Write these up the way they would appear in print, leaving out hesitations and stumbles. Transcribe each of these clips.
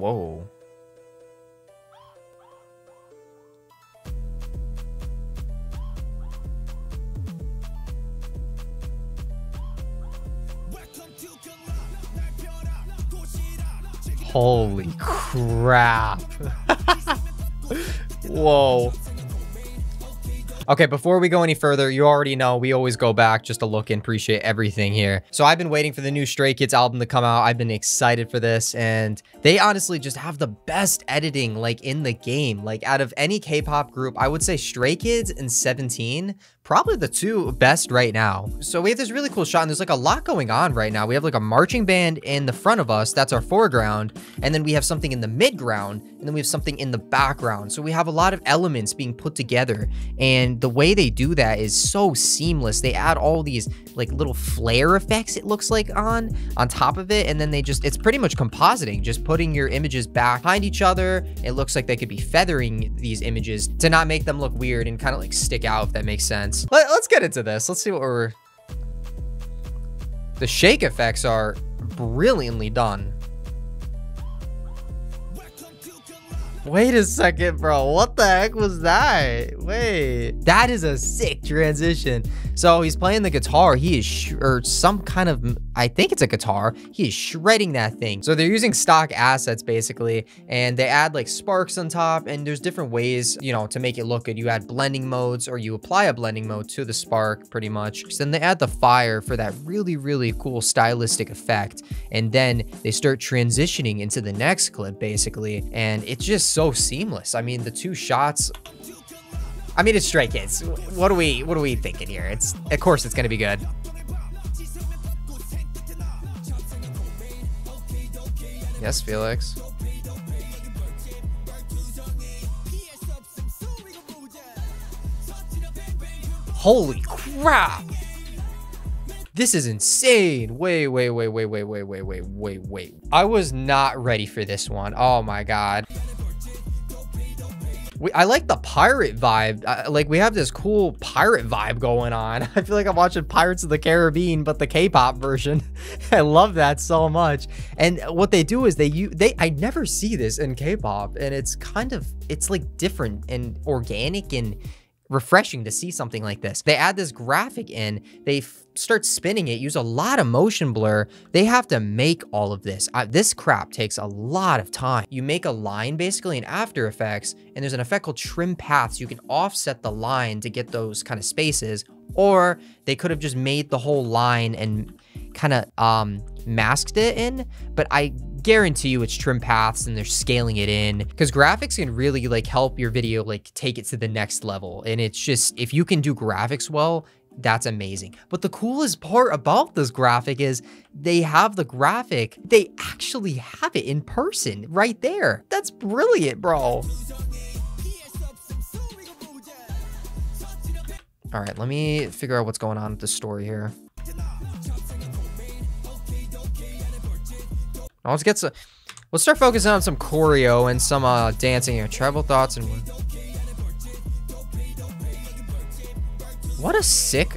Whoa. Holy crap. Whoa. Okay, before we go any further, you already know we always go back just to look and appreciate everything here. So I've been waiting for the new Stray Kids album to come out. I've been excited for this, and they honestly just have the best editing like in the game. Like out of any K-pop group, I would say Stray Kids and 17, probably the two best right now. So we have this really cool shot, and there's like a lot going on right now. We have like a marching band in the front of us. That's our foreground. And then we have something in the midground, and then we have something in the background. So we have a lot of elements being put together, and the way they do that is so seamless. They add all these like little flare effects, it looks like, on top of it. And then they just, it's pretty much compositing, just putting your images back behind each other. It looks like they could be feathering these images to not make them look weird and kind of like stick out, if that makes sense. Let's get into this. Let's see what we're... The shake effects are brilliantly done. Wait a second, bro. What the heck was that? Wait. That is a sick transition. So he's playing the guitar. He is, or some kind of, I think it's a guitar. He is shredding that thing. So they're using stock assets basically, and they add like sparks on top, and there's different ways, you know, to make it look good. You add blending modes, or you apply a blending mode to the spark pretty much. So then they add the fire for that really, really cool stylistic effect. And then they start transitioning into the next clip basically. And it's just so seamless. I mean, the two shots, I mean, it's Stray Kids. What are we thinking here? It's, of course it's gonna be good. Yes, Felix. Holy crap. This is insane. Wait. I was not ready for this one. Oh my God. I like the pirate vibe. Like we have this cool pirate vibe going on. I feel like I'm watching Pirates of the Caribbean, but the K-pop version. I love that so much. And what they do is I never see this in K-pop, and it's kind of, it's like different and organic and refreshing to see something like this. They add this graphic in, they start spinning it, use a lot of motion blur. They have to make all of this. This crap takes a lot of time. You make a line basically in After Effects, and there's an effect called trim paths. You can offset the line to get those kind of spaces, or they could have just made the whole line and kind of masked it in, but I guarantee you it's trim paths and they're scaling it in, because graphics can really like help your video like take it to the next level. And it's just, if you can do graphics well, that's amazing. But the coolest part about this graphic is they have the graphic, they actually have it in person right there. That's brilliant, bro. All right, let me figure out what's going on with the story here. Let's get some, let's start focusing on some choreo and some dancing here. Tribal thoughts and what a sick,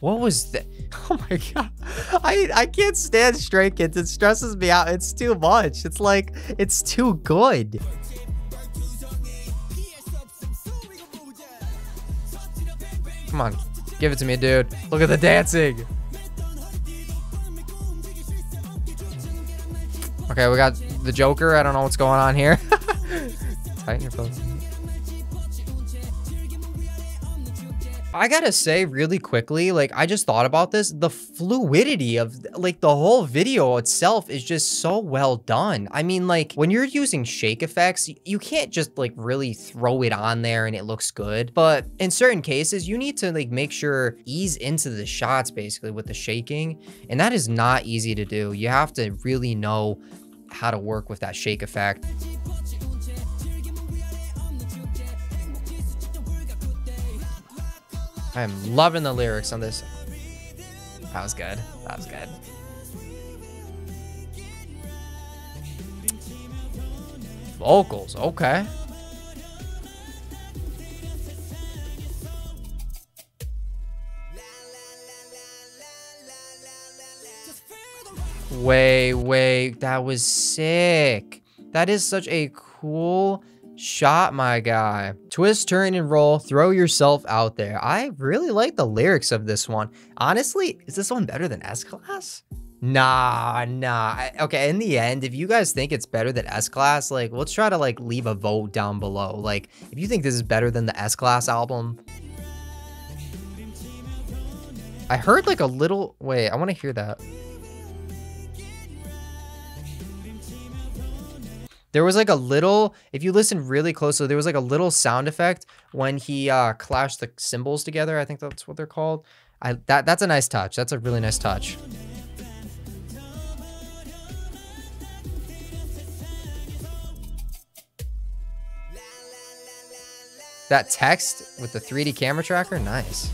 what was that? Oh my God, I can't stand Stray Kids. It stresses me out. It's too much. It's like, it's too good. Come on, give it to me, dude. Look at the dancing. Okay, we got the Joker. I don't know what's going on here. Tighten your clothes. I gotta say really quickly, like I just thought about this, the fluidity of like the whole video itself is just so well done. I mean, like when you're using shake effects, you can't just like really throw it on there and it looks good. But in certain cases, you need to like make sure ease into the shots basically with the shaking. And that is not easy to do. You have to really know how to work with that shake effect. I am loving the lyrics on this. That was good. That was good. Vocals, okay. Wait, that was sick. That is such a cool shot, my guy. Twist, turn, and roll. Throw yourself out there. I really like the lyrics of this one. Honestly, is this one better than S-Class? Nah. Okay, in the end, if you guys think it's better than S-Class, like, let's try to, like, leave a vote down below. Like, if you think this is better than the S-Class album. I heard, like, a little... Wait, I want to hear that. There was, like, a little... If you listen really closely, there was, like, a little sound effect when he clashed the cymbals together. I think that's what they're called. That's a nice touch. That's a really nice touch. That text with the 3D camera tracker, nice.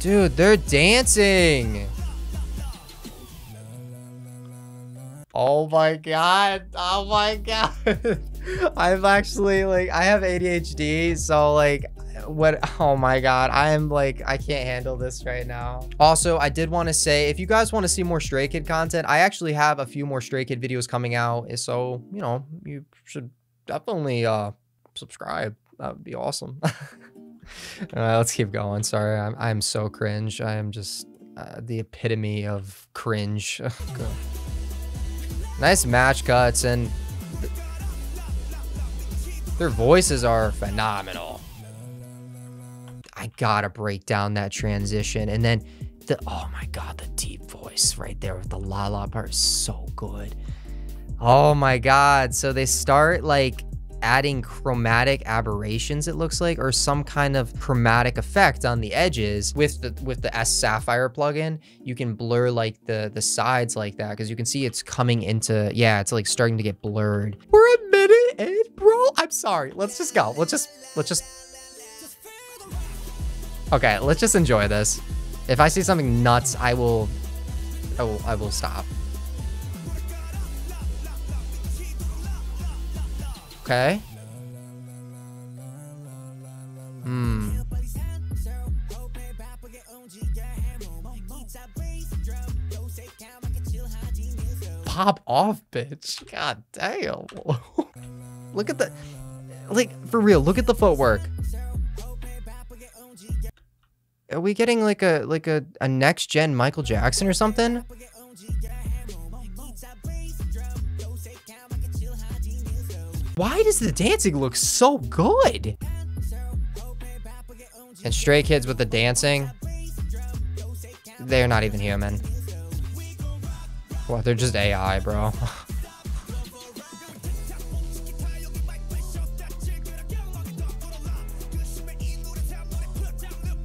Dude, they're dancing. Oh my God. Oh my God. I'm actually like, I have ADHD, so like, what? Oh my God, I'm like, I can't handle this right now. Also, I did want to say, if you guys want to see more Stray Kid content, I actually have a few more Stray Kid videos coming out, so you know, you should definitely subscribe. That would be awesome. Let's keep going. Sorry, I'm so cringe. I am just the epitome of cringe. Nice match cuts, and their voices are phenomenal. I gotta break down that transition, and then the, oh my God, the deep voice right there with the la la part is so good. Oh my God. So they start like adding chromatic aberrations, it looks like, or some kind of chromatic effect on the edges with the S-Sapphire plugin. You can blur like the sides like that, because you can see it's coming into, yeah, it's like starting to get blurred. We're a minute in, bro. I'm sorry. Let's just go. Let's just okay, let's just enjoy this. If I see something nuts, I will stop. Okay. Pop off, bitch. God damn. Look at the, like, for real, look at the footwork. Are we getting like a next gen Michael Jackson or something? Why does the dancing look so good? And Stray Kids with the dancing, they're not even human. Well, they're just AI, bro.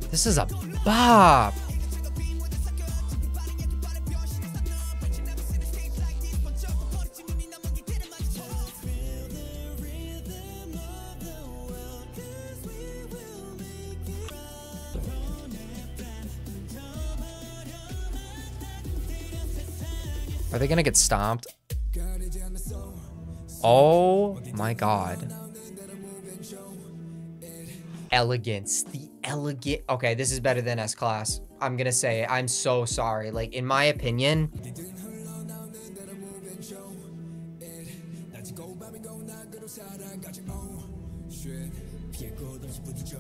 This is a bop. Are they gonna get stomped? Oh my God. Elegance, the elegant. Okay, this is better than S-Class. I'm gonna say it. I'm so sorry. Like, in my opinion,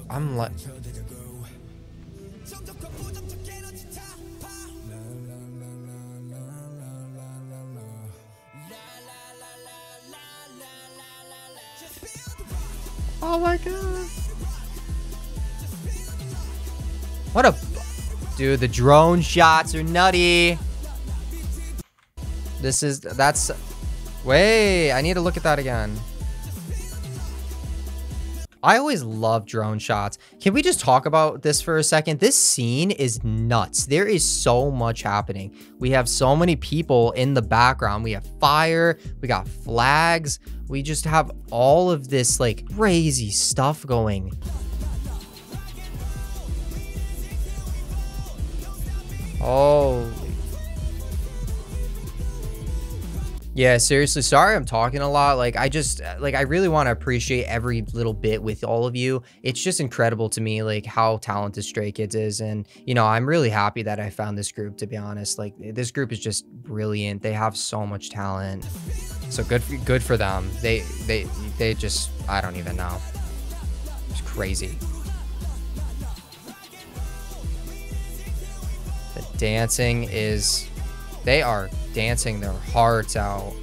I'm like, oh my God. What a... Dude, the drone shots are nutty. This is... That's... Wait, I need to look at that again. I always love drone shots. Can we just talk about this for a second? This scene is nuts. There is so much happening. We have so many people in the background. We have fire. We got flags. We just have all of this like crazy stuff going. Oh. Yeah, seriously, sorry I'm talking a lot. Like, I really want to appreciate every little bit with all of you. It's just incredible to me, like, how talented Stray Kids is. And, you know, I'm really happy that I found this group, to be honest. Like, this group is just brilliant. They have so much talent. So good for them. They just, I don't even know. It's crazy. The dancing is... They are dancing their hearts out.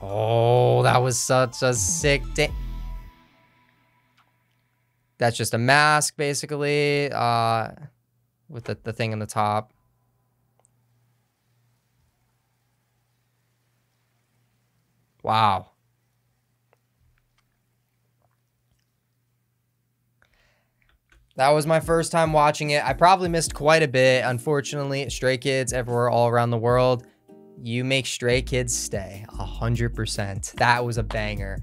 Oh, that was such a sick dance. That's just a mask, basically, with the thing on the top. Wow. That was my first time watching it. I probably missed quite a bit. Unfortunately, Stray Kids everywhere all around the world. You make Stray Kids stay, 100%. That was a banger.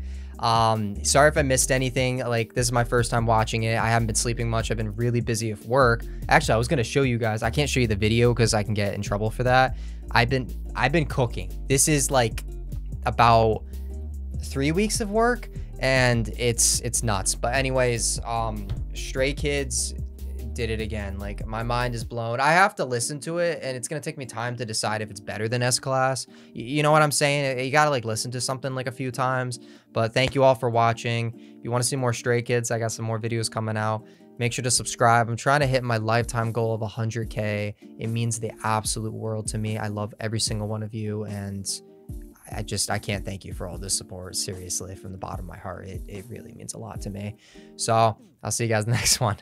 Sorry if I missed anything. Like, this is my first time watching it. I haven't been sleeping much. I've been really busy at work. Actually, I was gonna show you guys. I can't show you the video because I can get in trouble for that. I've been cooking. This is like about 3 weeks of work, and it's nuts. But anyways, Stray Kids did it again. Like, my mind is blown. I have to listen to it, and it's gonna take me time to decide if it's better than S-Class. You know what I'm saying? You gotta, like, listen to something like a few times. But thank you all for watching. If you want to see more Stray Kids, I got some more videos coming out. Make sure to subscribe. I'm trying to hit my lifetime goal of 100K. It means the absolute world to me. I love every single one of you, and I can't thank you for all this support. Seriously, from the bottom of my heart, it really means a lot to me. So I'll see you guys in the next one.